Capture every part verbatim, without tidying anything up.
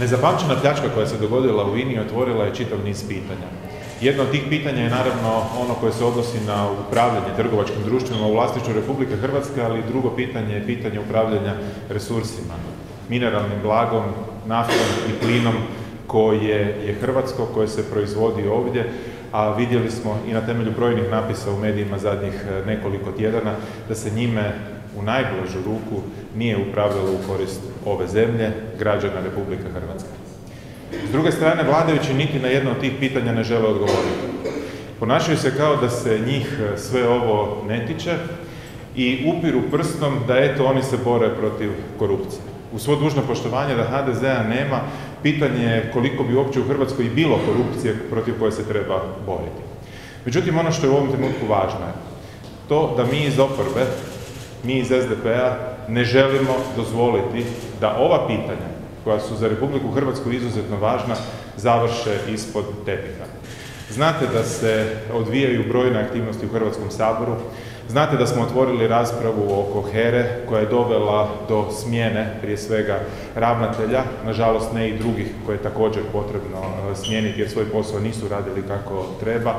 Nezapamćena pljačka koja se dogodila u INI otvorila je čitav niz pitanja. Jedno od tih pitanja je naravno ono koje se odnosi na upravljanje trgovačkim društvima u vlasništvu Republike Hrvatske, ali i drugo pitanje je pitanje upravljanja resursima, mineralnim blagom, naftom i plinom koje je hrvatsko, koje se proizvodi ovdje, a vidjeli smo i na temelju brojnih napisa u medijima zadnjih nekoliko tjedana da se njime u najblažu ruku nije upravljalo u korist ove zemlje, građana Republike Hrvatske. S druge strane, vladajući niti na jedno od tih pitanja ne žele odgovoriti. Ponašaju se kao da se njih sve ovo ne tiče i upiru prstom da eto oni se bore protiv korupcije. U svo dužno poštovanje da ha de zea nema, pitanje je koliko bi uopće u Hrvatskoj i bilo korupcije protiv koje se treba boriti. Međutim, ono što je u ovom trenutku važno je to da mi iz oporbe, mi iz es de pe a ne želimo dozvoliti da ova pitanja koja su za Republiku Hrvatsku izuzetno važna završe ispod tepiha. Znate da se odvijaju brojne aktivnosti u Hrvatskom saboru, znate da smo otvorili raspravu oko here koja je dovela do smjene prije svega ravnatelja, nažalost ne i drugih koje je također potrebno smijeniti jer svoj posao nisu radili kako treba.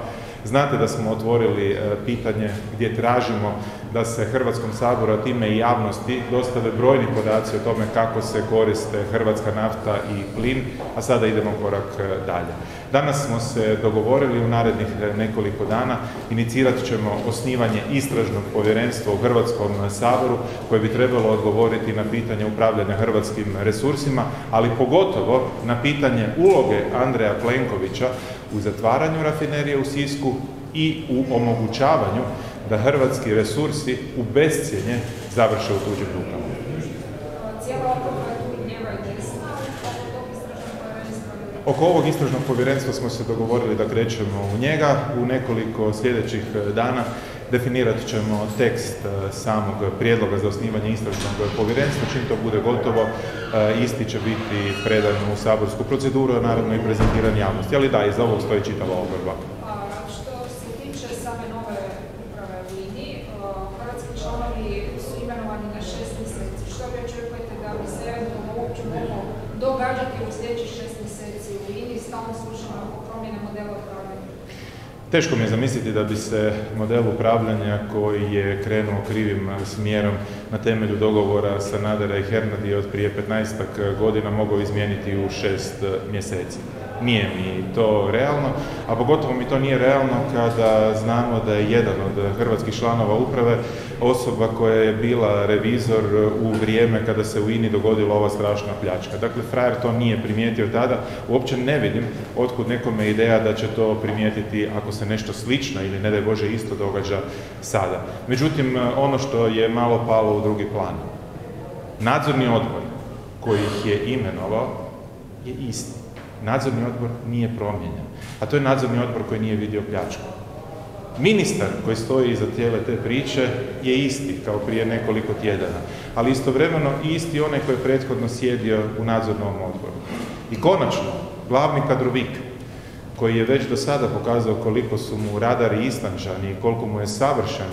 Znate da smo otvorili pitanje gdje tražimo da se Hrvatskom saboru, a time i javnosti, dostave brojni podaci o tome kako se koriste hrvatska nafta i plin, a sada idemo korak dalje. Danas smo se dogovorili, u narednih nekoliko dana inicirat ćemo osnivanje istražnog povjerenstva u Hrvatskom saboru koje bi trebalo odgovoriti na pitanje upravljanja hrvatskim resursima, ali pogotovo na pitanje uloge Andreja Plenkovića u zatvaranju rafinerije u Sisku i u omogućavanju da hrvatski resursi u bescijenje završe u tuđim rukama. Oko ovog istražnog povjerenstva smo se dogovorili da krećemo u njega. U nekoliko sljedećih dana definirat ćemo tekst samog prijedloga za osnivanje istražnog povjerenstva. Čim to bude gotovo, isti će biti predan u saborsku proceduru, a naravno i prezentiran javnosti. Ali da, iza ovog stoji čitava oporba. Teško mi je zamisliti da bi se model upravljanja koji je krenuo krivim smjerom na temelju dogovora sa Nadara i Hernadi od prije petnaestak godina mogao izmijeniti u šest mjeseci. Nije mi to realno, a pogotovo mi to nije realno kada znamo da je jedan od hrvatskih članova uprave osoba koja je bila revizor u vrijeme kada se u INI dogodila ova strašna pljačka. Dakle, frajer to nije primijetio tada, uopće ne vidim otkud nekome ideja da će to primijetiti ako se nešto slično ili ne daj Bože isto događa sada. Međutim, ono što je malo palo u drugi plan, nadzorni odbor koji ih je imenovao je isti. Nadzorni odbor nije promijenjen, a to je nadzorni odbor koji nije vidio pljačku. Ministar koji stoji iza cijele te priče je isti kao prije nekoliko tjedana, ali istovremeno isti onaj koji je prethodno sjedio u nadzornom odboru. I konačno, glavni kadrovik koji je već do sada pokazao koliko su mu radari istančani i koliko mu je savršen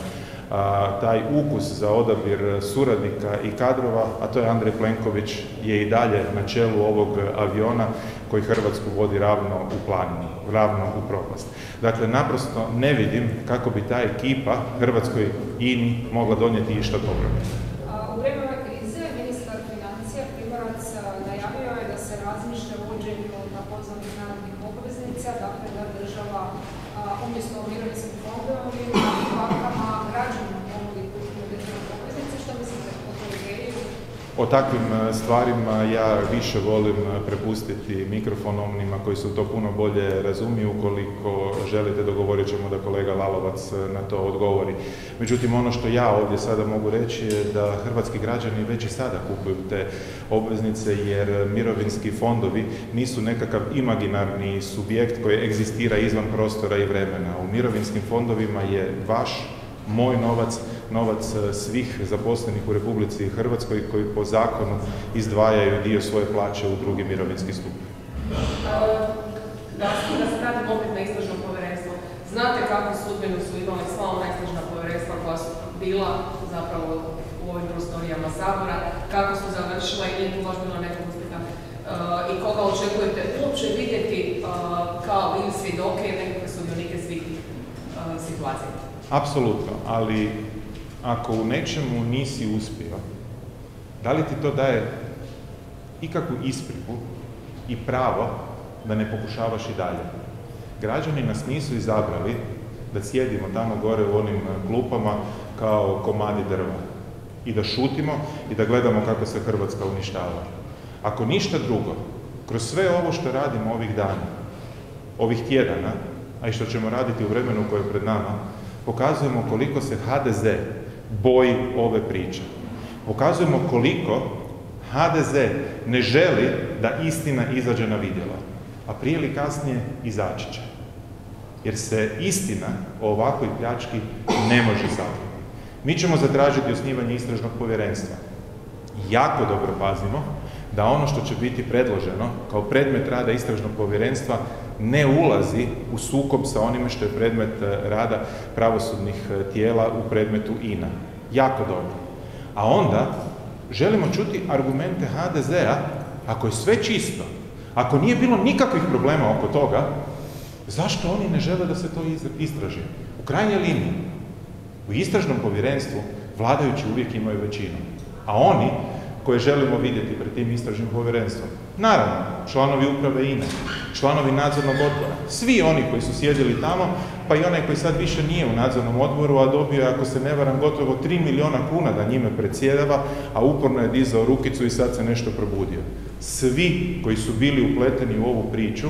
a, taj ukus za odabir suradnika i kadrova, a to je Andrej Plenković, je i dalje na čelu ovog aviona koji Hrvatsku vodi ravno u planinu, ravno u propast. Dakle, naprosto ne vidim kako bi ta ekipa Hrvatskoj INI mogla donijeti išta dobro. U vremenu krize ministar financija Kriborac najavio je da se razmišlja o uvođenju takozvanih narodnih obveznica, dakle da država umjesto mirovinskim fondovima i bankama građanima ponudi kupnju državnih obveznica, što mislite o Nigeriji? O takvim stvarima ja više volim prepustiti mikrofon onima koji su to puno bolje razumiju. Ukoliko želite, dogovorit ćemo da kolega Lalovac na to odgovori. Međutim, ono što ja ovdje sada mogu reći je da hrvatski građani već i sada kupuju te obveznice jer mirovinski fondovi nisu nekakav imaginarni subjekt koji egzistira izvan prostora i vremena. U mirovinskim fondovima je vaš, moj novac, novac svih zaposlenih u Republici Hrvatskoj koji po zakonu izdvajaju dio svoje plaće u drugi mirovinski stup. Da se vratim opet na istražno povjerenstvo. Znate kakvu sudbinu su imali sva ona istražna povjerenstva koja su bila zapravo u ovim prostorijama Sabora, kako su završila i nije tu baš bilo nekog uspjeha. i koga očekujete uopće vidjeti kao ili svjedoke i nekakve sudionike svih situacija? Apsolutno, ali ako u nečemu nisi uspio, da li ti to daje ikakvu ispriku i pravo da ne pokušavaš i dalje? Građani nas nisu izabrali da sjedimo tamo gore u onim klupama kao komadi drva i da šutimo i da gledamo kako se Hrvatska uništava. Ako ništa drugo, kroz sve ovo što radimo ovih dana, ovih tjedana, a i što ćemo raditi u vremenu koje je pred nama, pokazujemo koliko se ha de ze boji ove priče. Pokazujemo koliko ha de ze ne želi da istina izađe na vidjelo, a prije ili kasnije izaći će. Jer se istina o ovakvoj pljački ne može sakriti. Mi ćemo zatražiti osnivanje istražnog povjerenstva. Jako dobro pazimo da ono što će biti predloženo kao predmet rada istražnog povjerenstva ne ulazi u sukob sa onime što je predmet rada pravosudnih tijela u predmetu I N A. Jako dobro. A onda želimo čuti argumente ha de zea, ako je sve čisto, ako nije bilo nikakvih problema oko toga, zašto oni ne žele da se to istraži? U krajnjoj liniji, u istražnom povjerenstvu vladajući uvijek imaju većinu, a oni koje želimo vidjeti pred tim istražnim povjerenstvom, naravno, članovi uprave I N A, članovi nadzornog odbora, svi oni koji su sjedili tamo, pa i onaj koji sad više nije u nadzornom odboru, a dobio je, ako se ne varam, gotovo tri milijuna kuna da njime predsjedava, a uporno je dizao rukicu i sad se nešto probudio. Svi koji su bili upleteni u ovu priču,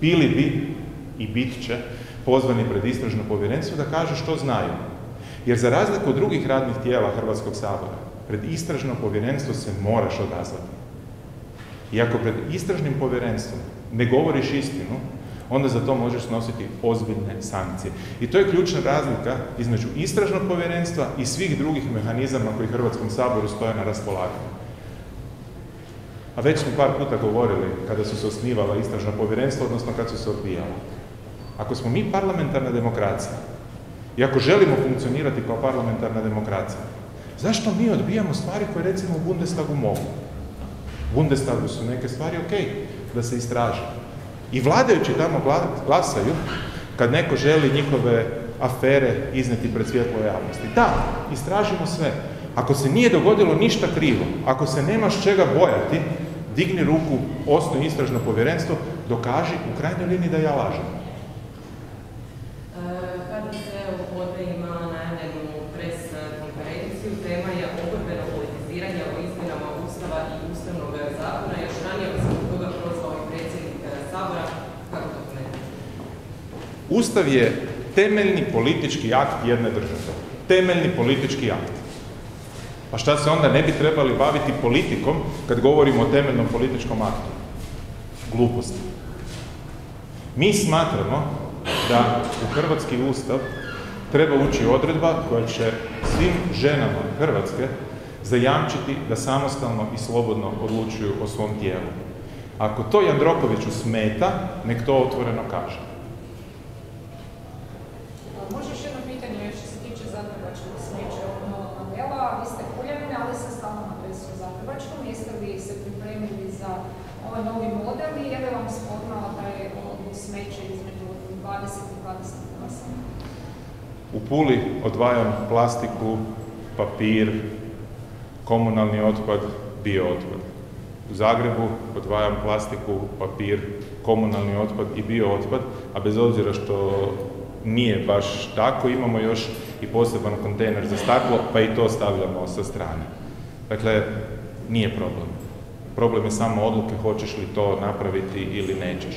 bili bi i bit će pozvani pred istražno povjerenstvo da kažu što znaju. Jer za razliku od drugih radnih tijela Hrvatskog sabora, pred istražno povjerenstvo se moraš odazvati. I ako pred istražnim povjerenstvom ne govoriš istinu, onda za to možeš snositi ozbiljne sankcije. I to je ključna razlika između istražnog povjerenstva i svih drugih mehanizama koji Hrvatskom saboru stoje na raspolaganju. A već smo par puta govorili kada su se osnivala istražna povjerenstva, odnosno kad su se odbijala. Ako smo mi parlamentarna demokracija i ako želimo funkcionirati kao parlamentarna demokracija, zašto mi odbijamo stvari koje, recimo, u Bundestagu mogu? U Bundestagu su neke stvari ok, da se istraže. I vladajući tamo glasaju kad neko želi njihove afere izneti pred svjetlo javnosti. Da, istražimo sve. Ako se nije dogodilo ništa krivo, ako se nemaš čega bojati, digni ruku, osnuj istražno povjerenstvo, dokaži u krajnjoj liniji da ja lažem. Ustav je temeljni politički akt jedne države. Temeljni politički akt. Pa šta se onda ne bi trebali baviti politikom kad govorimo o temeljnom političkom aktu? Gluposti. Mi smatramo da u hrvatski ustav treba ući odredba koja će svim ženama Hrvatske zajamčiti da samostalno i slobodno odlučuju o svom tijelu. Ako to Jandrokoviću smeta, nek to otvoreno kaže. U Puli odvajam plastiku, papir, komunalni otpad, biootpad. U Zagrebu odvajam plastiku, papir, komunalni otpad i biootpad, a bez obzira što nije baš tako, imamo još i poseban kontejner za staklo, pa i to stavljamo sa strane. Dakle, nije problem. Problem je samo odluke hoćeš li to napraviti ili nećeš.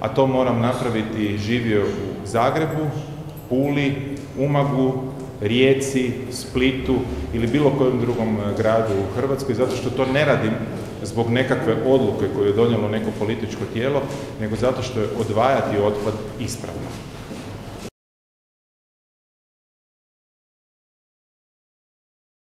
A to moram napraviti živio u Zagrebu, Puli, Umagu, Rijeci, Splitu ili bilo kojem drugom gradu u Hrvatskoj, zato što to ne radim zbog nekakve odluke koju je donijelo neko političko tijelo, nego zato što je odvajati otpad ispravno.